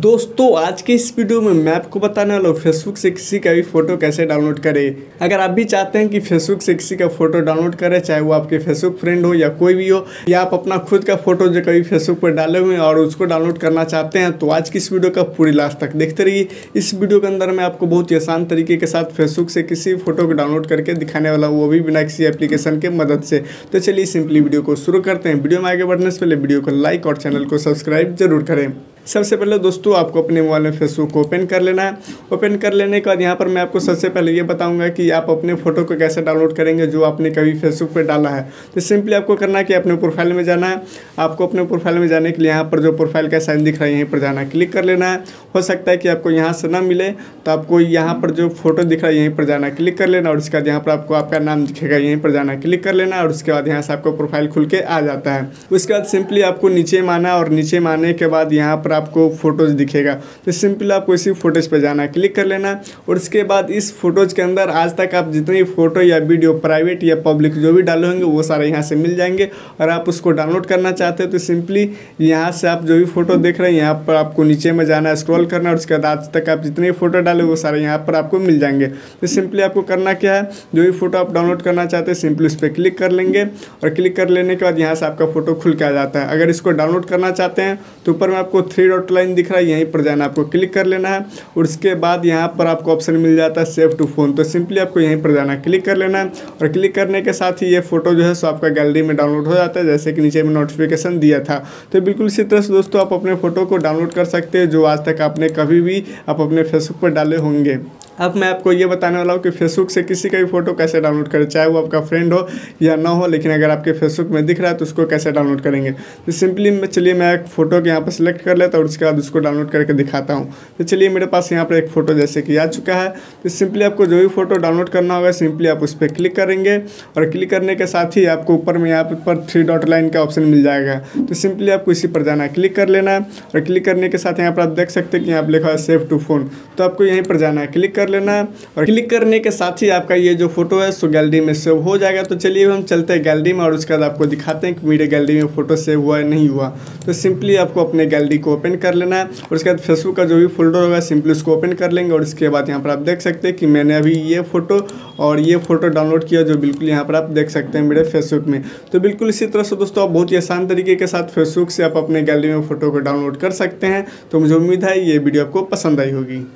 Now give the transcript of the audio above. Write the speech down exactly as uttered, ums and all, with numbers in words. दोस्तों आज के इस वीडियो में मैं आपको बताने वाला हूँ फेसबुक से किसी का भी फ़ोटो कैसे डाउनलोड करें। अगर आप भी चाहते हैं कि फेसबुक से किसी का फ़ोटो डाउनलोड करें, चाहे वो आपके फेसबुक फ्रेंड हो या कोई भी हो, या आप अपना खुद का फ़ोटो जो कभी फेसबुक पर डाले हुए हैं और उसको डाउनलोड करना चाहते हैं, तो आज की इस वीडियो का पूरी लास्ट तक देखते रहिए। इस वीडियो के अंदर मैं आपको बहुत ही आसान तरीके के साथ फेसबुक से किसी फ़ोटो को डाउनलोड करके दिखाने वाला हूँ, वो भी बिना किसी एप्लीकेशन के मदद से। तो चलिए सिंपली वीडियो को शुरू करते हैं। वीडियो में आगे बढ़ने से पहले वीडियो को लाइक और चैनल को सब्सक्राइब जरूर करें। सबसे पहले दोस्तों आपको अपने मोबाइल में फेसबुक को ओपन कर लेना है। ओपन कर लेने के बाद यहाँ पर मैं आपको सबसे पहले ये बताऊंगा कि आप अपने फ़ोटो को कैसे डाउनलोड करेंगे जो आपने कभी फेसबुक पर डाला है। तो सिंपली आपको करना है कि अपने प्रोफाइल में जाना है। आपको अपने प्रोफाइल में जाने के लिए यहाँ पर जो प्रोफाइल का साइन दिख रहा है यहीं पर जाना, क्लिक कर लेना है। हो सकता है कि आपको यहाँ से ना मिले, तो आपको यहाँ पर जो फोटो दिख रहा है यहीं पर जाना, क्लिक कर लेना। और उसके बाद यहाँ पर आपको आपका नाम दिखेगा, यहीं पर जाना, क्लिक कर लेना। और उसके बाद यहाँ से आपको प्रोफाइल खुल के आ जाता है। उसके बाद सिंपली आपको नीचे माना, और नीचे माने के बाद यहाँ पर आपको फोटोज दिखेगा। तो सिंपल आपको इसी फोटोज पे जाना, क्लिक कर लेना। और इसके बाद इस फोटोज के अंदर आज तक आप जितने फोटो या वीडियो प्राइवेट या पब्लिक जो भी डाले होंगे वो सारे यहाँ से मिल जाएंगे। और आप उसको डाउनलोड करना चाहते हो तो सिंपली यहाँ से आप जो भी फोटो देख रहे हैं यहाँ पर आपको नीचे में जाना, स्क्रॉल करना। और उसके बाद आज तक आप जितने फोटो डाले वो सारे यहाँ पर आपको मिल जाएंगे। तो सिंपली आपको करना क्या है, जो भी फोटो आप डाउनलोड करना चाहते हैं सिंपली उस पर क्लिक कर लेंगे। और क्लिक कर लेने के बाद यहाँ से आपका फोटो खुल के आ जाता है। अगर इसको डाउनलोड करना चाहते हैं तो ऊपर में आपको थ्री डॉट लाइन दिख रहा है, यहीं पर जाना, आपको क्लिक कर लेना है। और उसके बाद यहाँ पर आपको ऑप्शन मिल जाता है सेव टू फोन। तो सिंपली आपको यहीं पर जाना, क्लिक कर लेना है। और क्लिक करने के साथ ही ये फोटो जो है सो आपका गैलरी में डाउनलोड हो जाता है, जैसे कि नीचे में नोटिफिकेशन दिया था। तो बिल्कुल इसी तरह से दोस्तों आप अपने फ़ोटो को डाउनलोड कर सकते हैं जो आज तक आपने कभी भी आप अपने फेसबुक पर डाले होंगे। अब मैं आपको ये बताने वाला हूँ कि फेसबुक से किसी का भी फोटो कैसे डाउनलोड करें, चाहे वो आपका फ्रेंड हो या ना हो, लेकिन अगर आपके फेसबुक में दिख रहा है तो उसको कैसे डाउनलोड करेंगे। तो सिंपली मैं चलिए मैं एक फ़ोटो के यहाँ पर सिलेक्ट कर लेता हूँ और उसके बाद उसको डाउनलोड करके दिखाता हूँ। तो चलिए मेरे पास यहाँ पर एक फ़ोटो जैसे कि आ चुका है। तो सिंपली आपको जो भी फ़ोटो डाउनलोड करना होगा सिंपली आप उस पर क्लिक करेंगे। और क्लिक करने के साथ ही आपको ऊपर में यहाँ पर थ्री डॉट लाइन का ऑप्शन मिल जाएगा। तो सिंपली आपको इसी पर जाना, क्लिक कर लेना है। और क्लिक करने के साथ यहाँ पर आप देख सकते हैं कि यहाँ पर लिखा है सेव टू फोन। तो आपको यहीं पर जाना है, क्लिक लेना है। और क्लिक करने के साथ ही आपका ये जो फोटो है सो गैलरी में सेव हो जाएगा। तो चलिए हम चलते हैं गैलरी में और उसके बाद आपको दिखाते हैं कि मेरे गैलरी में फोटो सेव हुआ है नहीं हुआ। तो सिंपली आपको अपने गैलरी को ओपन कर लेना है। और उसके बाद फेसबुक का जो भी फोल्डर होगा सिंपली उसको ओपन कर लेंगे। और उसके बाद यहाँ पर आप देख सकते हैं कि मैंने अभी ये फोटो और ये फोटो डाउनलोड किया, जो बिल्कुल यहाँ पर आप देख सकते हैं मेरे फेसबुक में। तो बिल्कुल इसी तरह से दोस्तों आप बहुत ही आसान तरीके के साथ फेसबुक से आप अपने गैलरी में फोटो को डाउनलोड कर सकते हैं। तो मुझे उम्मीद है ये वीडियो आपको पसंद आई होगी।